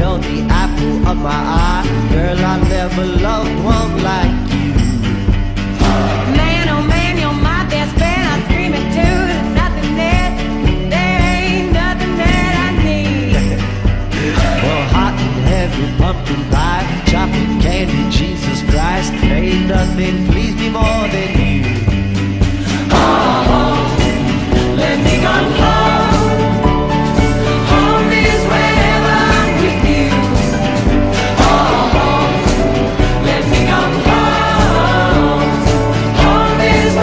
You're the apple of my eye. Girl, I never loved one like you. Pumpkin pie, chocolate candy, Jesus Christ, ain't nothing please me more than you. Oh, oh, let me go home. Home is wherever I'm with you. Oh, oh, let me go home. Home is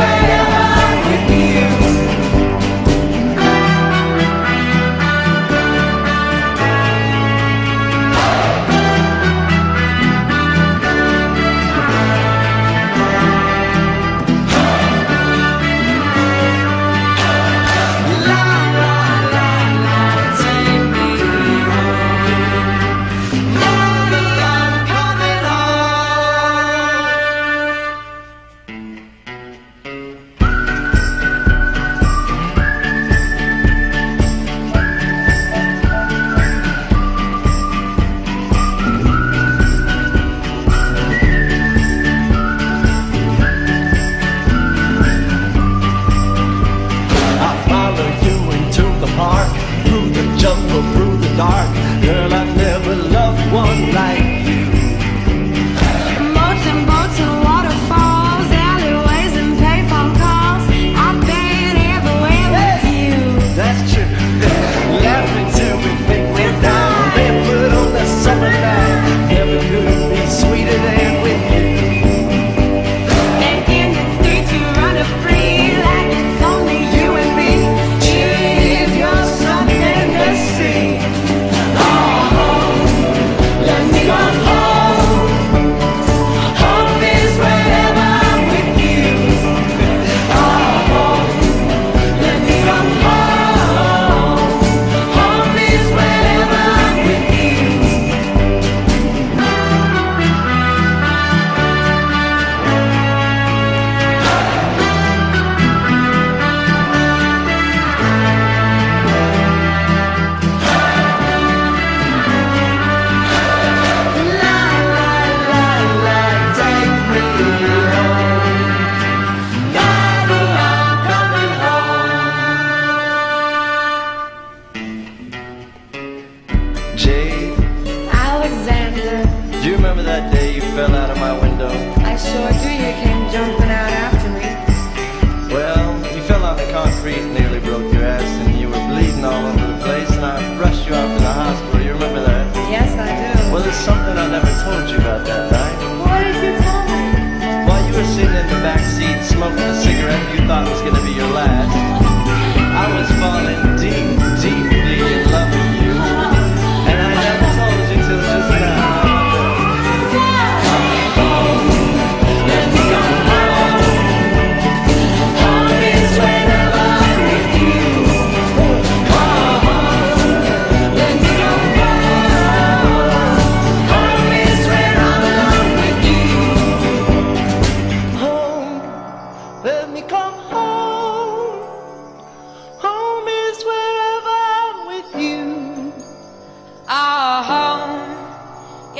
wherever I'm with you.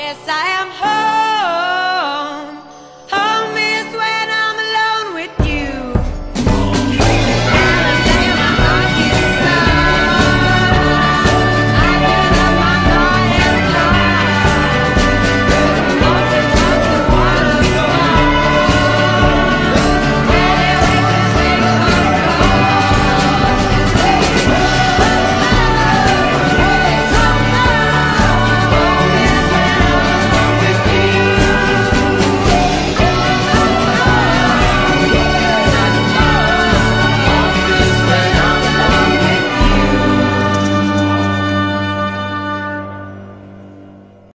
Yes, I am home.